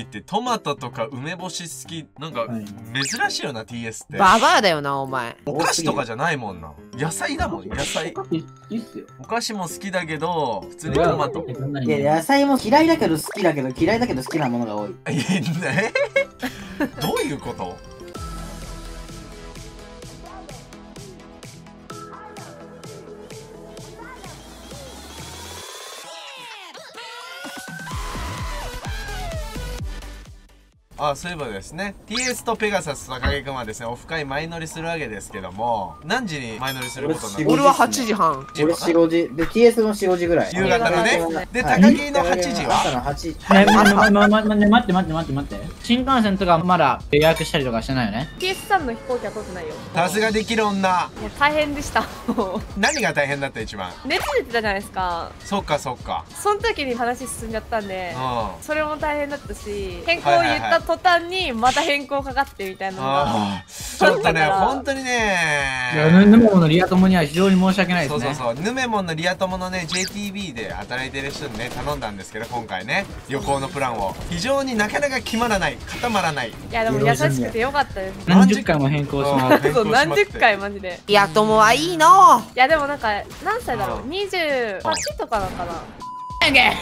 ってトマトとか梅干し好きなんか珍しいよな、はい、TS ってババアだよなお前。お菓子とかじゃないもんな、野菜だもん野菜。お菓子も好きだけど普通にトマト。いや野菜も嫌いだけど好きだけど嫌いだけど好きなものが多い。どういうこと？あ、そういえばですね、 TS とペガサスと高木くんはですねオフ会前乗りするわけですけども、何時に前乗りすることになる？俺は8時半、俺4時で TS の4時ぐらい、夕方のね。で高木の8時は待って待って待って待って、新幹線とかまだ予約したりとかしてないよね。 TS さんの飛行機は取ってないよ。さすができる女。大変でした。何が大変だった？一番熱出てたじゃないですか。そっかそっか。その時に話進んじゃったんでそれも大変だったし、変更を言ったと途端にまた変更かかってみたいなのがちょっとね、本当にね。いやヌメモンのリア友には非常に申し訳ないですね。そうそうそう、ヌメモンのリア友のね JTB で働いてる人にね頼んだんですけど、今回ね旅行のプランを非常になかなか決まらない、固まらない。いやでも優しくてよかったです。何十回も変更しました。そう何十回マジで。リア友はいいの。いやでもなんか何歳だろう、28とかだから。お前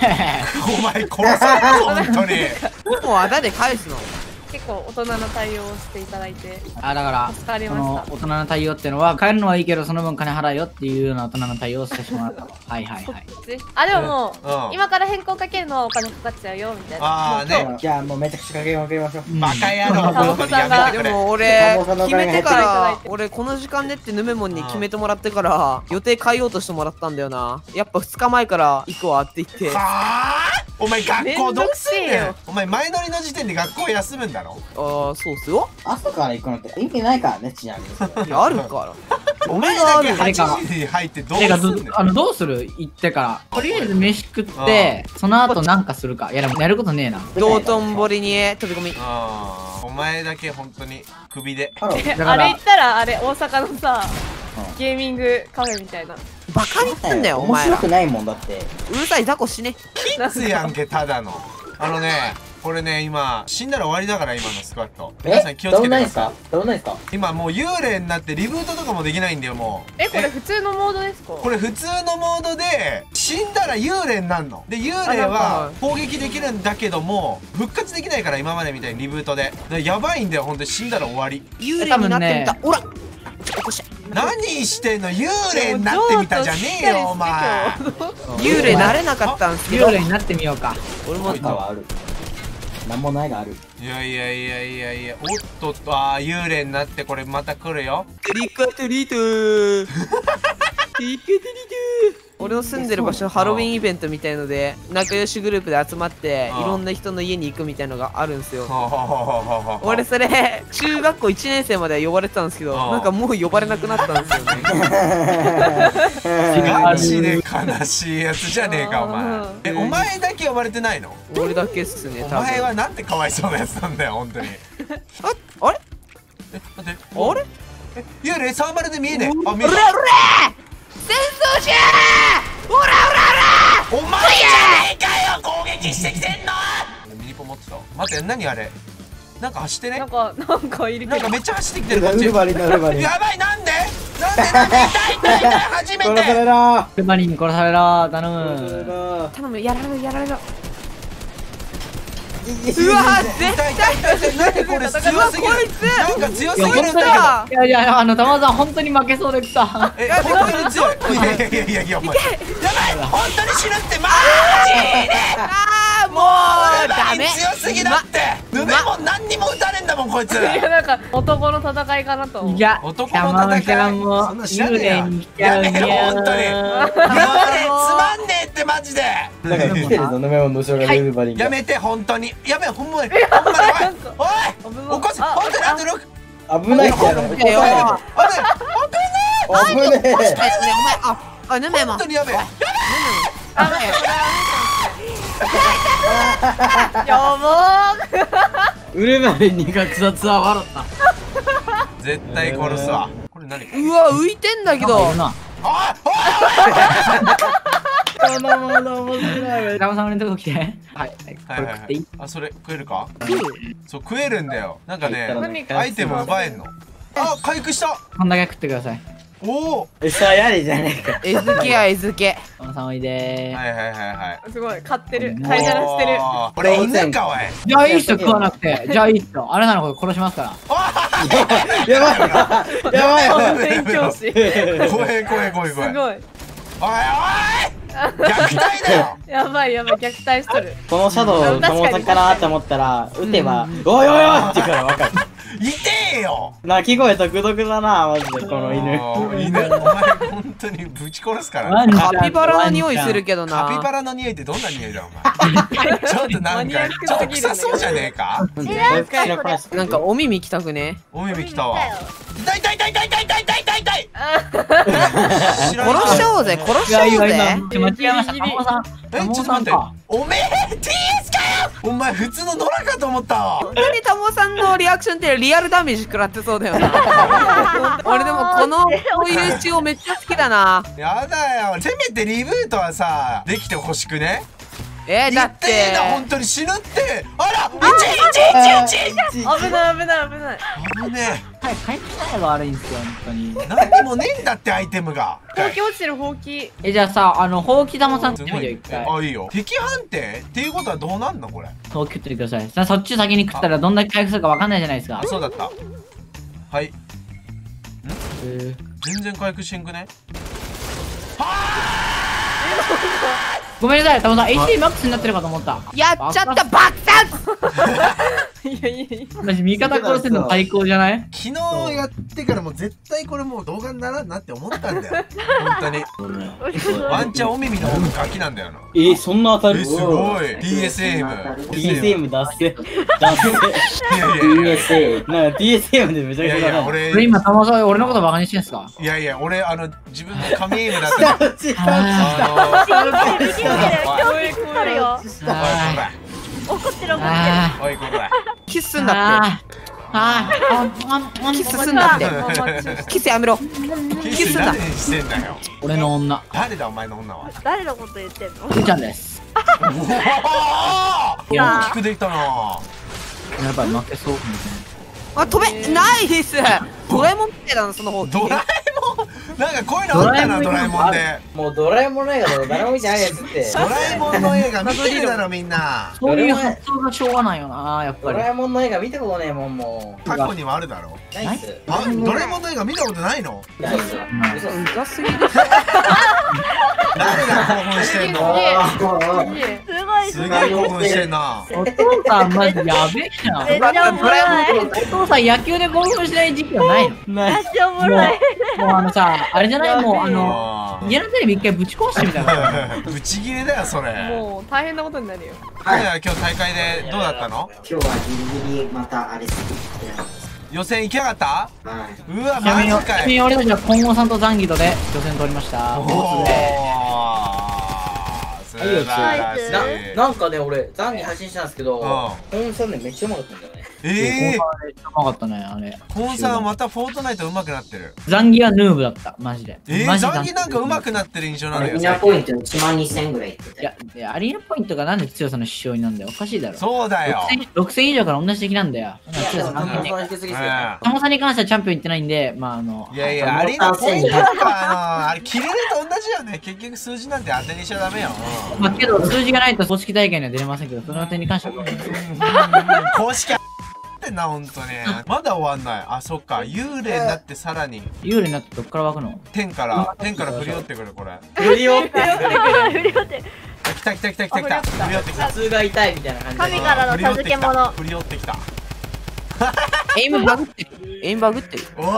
殺されるぞ本当に。もうあだで返すの。結構大人の対応をしていただいて、あだから助かりました。大人の対応っていうのは帰るのはいいけどその分金払えよっていうような大人の対応をしてしまった。はいはいはい。あでももう今から変更かけるのはお金かかっちゃうよみたいな。ああね。じゃあもうめちゃくちゃかけまくりましょう。バカ野郎。本当にやめてくれ。でも俺決めてから俺この時間でってヌメモンに決めてもらってから予定変えようとしてもらったんだよな。やっぱ2日前から行くわって言って。お前学校どくすんねん。お前前乗りの時点で学校休むんだ。ああそうっすよ。朝から行くのって意味ないからね。ちなみにあるからお前だけ8時に入ってどうするどうする行ってから、とりあえず飯食ってその後なんかするか。いやでもやることねえな。道頓堀に飛び込み。お前だけ本当にクビで。あれ行ったらあれ大阪のさゲーミングカフェみたいな。バカに言ってんだよお前。面白くないもんだって。うるさい雑魚死ね。キッズやんけただの。あのねこれね今死んだら終わりだから今のスクワット皆さん気をつけてください。どんなですか？今もう幽霊になってリブートとかもできないんだよもう。これ普通のモードですか？これ普通のモードで死んだら幽霊になるので、幽霊は攻撃できるんだけども復活できないから今までみたいにリブートでやばいんだよ本当に。死んだら終わり。幽霊になってみた。おら起こして何してんの。幽霊になってみたじゃねえよお前。幽霊なれなかったんすけど幽霊になってみようか。俺もあるなんもないがある。いやいやいやいやいや、おっとっと、あー幽霊になってこれまた来るよ。トリックアトリートー。トリックアトリートー。俺の住んでる場所ハロウィンイベントみたいので仲良しグループで集まっていろんな人の家に行くみたいのがあるんですよ。俺それ中学校1年生まで呼ばれてたんですけどなんかもう呼ばれなくなったんですよね。マジで悲しいやつじゃねえかお前。お前だけ呼ばれてないの？俺だけっすね。お前はなんてかわいそうなやつなんだよ本当に。あれ？え待ってあれ？幽霊サーバルで見えねえ。あ見えねえ。戦争じゃー！オラオラオラ！お前じゃねえかよ攻撃してきてんの！ミニポ持ってた。待って何あれ？なんか走ってね？なんかいるけど。なんかめっちゃ走ってきてるこっち。やばいなんで？なんで痛い初めて。殺されろ。ルマリン殺されろ頼む。頼むやられるやられる。うわ絶対なんでこれ強すぎる。なんか強すぎるんだけど。いやいや玉田さん本当に負けそうでさ。え本当に強い。いやお前やばい本当に死ぬってマジで。ああもうダメ強すぎだって。ヌメモン何にも打たれんだもんこいつ。いやなんか男の戦いかなと。いや男の戦いもそんな知らねえや。やめろ本当に。つまんねえってマジで。だから来てるぞヌメモンの将来ルーバリン。やめて本当に。やべえ、ほんまに、おい、起こせ、本当にあと6。危ないから、危ないよ。危ねえ。あ、ヌメも。本当にやべえ。ウルマリンに虐殺は笑った。絶対殺すわ。これ何？うわ、浮いてんだけど。ラムさんのとこ来て。はい。これ食っていい？あ、それ食えるか？そう食えるんだよ。なんかね、アイテム奪えんの。あ、回復した。こんだけ食ってください。おお。餌やれじゃねえか。餌付けや餌付け。ラムさんおいで。はいはいはいはい。すごい買ってる。飼いならしてる。これ犬かわい。じゃあいい人食わなくて。じゃあいい人。あなたのこと殺しますから。やばいやばいやばい。宣教師。怖い。すごい。おいおい。虐待だよ。やばい虐待しとる。このシャドウ友達かなって思ったら撃てばおいおいおいってからわかる。痛えよ。鳴き声独特だなマジでこの犬。お前本当にぶち殺すから。カピバラの匂いするけどな。カピバラの匂いってどんな匂いだお前。ちょっとなんかちょっと臭そうじゃねえか。なんかお耳きたくね。お耳きたわ。痛い。殺しちゃおうぜ殺しちゃおうぜ。間違えました。え、ちょっと待って。おめえ TS かよ。お前普通の野良かと思ったわ。本当にタモさんのリアクションってリアルダメージ食らってそうだよな。俺でもこういう中央めっちゃ好きだな。やだよ。せめてリブートはさできてほしくね。だって本当に死ぬって。あら111。危ない。危ねえ。はい回復ないの悪いんですよ本当に。何にもねえんだってアイテムが。ほうき落ちてるほうき。じゃあさほうき玉さんってみてよ一回。あいいよ。敵判定っていうことはどうなんのこれ。そう食ってください。さあそっち先に食ったらどんだけ回復するかわかんないじゃないですか。そうだった。はい。全然回復しんくね。ごめんなさい、タモさん、HD マックスになってるかと思った。やっちゃった、爆殺。いや。マジ味方殺せるの最高じゃない？昨日やってからもう絶対これもう動画にならんなって思ったんだよ。本当に。ワンチャンお耳の方がガキなんだよな。そんな当たる？すごい。DSM。DSM 出せ。DSM。なんか DSM でめちゃくちゃ。俺今タモさん俺のことバカにしてんすか？いやいや、俺自分の神エイムだった。キスすんだって。キスやめろ。キスだ。俺の女。誰だお前の女は。誰のこと言ってんの？ゆうちゃんです。いや、大きくできたな。やっぱ負けそう。あ、飛べないです。ドラえもんみたいなその方。ドラえもん。なんかこういうのあったなドラえもんで。もうドラえもんの映画だと誰も見てないやつって。ドラえもんの映画見てるだろみんな。そういう発想がしょうがないよなやっぱり。ドラえもんの映画見たことねえもんもう。過去にもあるだろ。ないっす。あ、ドラえもんの映画見たことないの？ないっす。うざすぎる。誰が興奮してんの？すごい興奮してんな。お父さんマジやべえな。お父さん野球で興奮しない時期はないの？ない。もうさあれじゃないもう家のテレビ一回ぶち壊してみたいな。ぶち切れだよそれ。もう大変なことになるよ。はい今日大会でどうだったの？今日はギリギリまたあれ。予選行きやがった？うわマジかよ。俺たちは今後さんとザンギドで予選通りました。なんかね俺ザンギ配信したんですけどコーンさんねめっちゃうまかったんだよね。うまかったねあれ。コーンさんまたフォートナイトうまくなってる。ザンギはヌーブだったマジで。ザンギなんかうまくなってる印象なんだよ。アリーナポイント12000ぐらい。アリーナポイントがなんで強さの指標になんだよおかしいだろ。そうだよ。6000以上から同じ敵なんだよ。タモさんに関してはチャンピオンいってないんでまあいやいやアリーナポイントとかあれ切れると同じよね結局数字なんて当てにしちゃダメよ。まあけど数字がないと公式大会には出れませんけどその点に関しては公式ってな本当ねまだ終わんない。あそっか幽霊になってさらに幽霊になってどっから湧くの？天から振り寄ってくるこれ。振り寄ってくる。来た。振り寄ってきた。頭痛が痛いみたいな感じ。神からの授け物。振り寄ってきた。エイムバグってる。おい。応援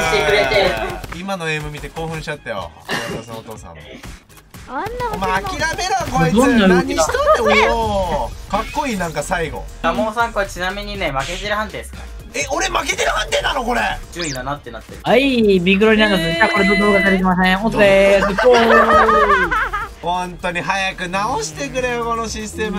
してくれてる。今のエイム見て興奮しちゃったよ。お父さん。あんなお前諦めろこいつ。何しとんねん。おお。かっこいいなんか最後。タモさんこれちなみにね負けてる判定ですか？俺負けてる判定なのこれ。順位がなってなってる。はいビクロリなんかずっとこれ動画されてません。おっでーす。ゴー。本当に早く直してくれよこのシステム。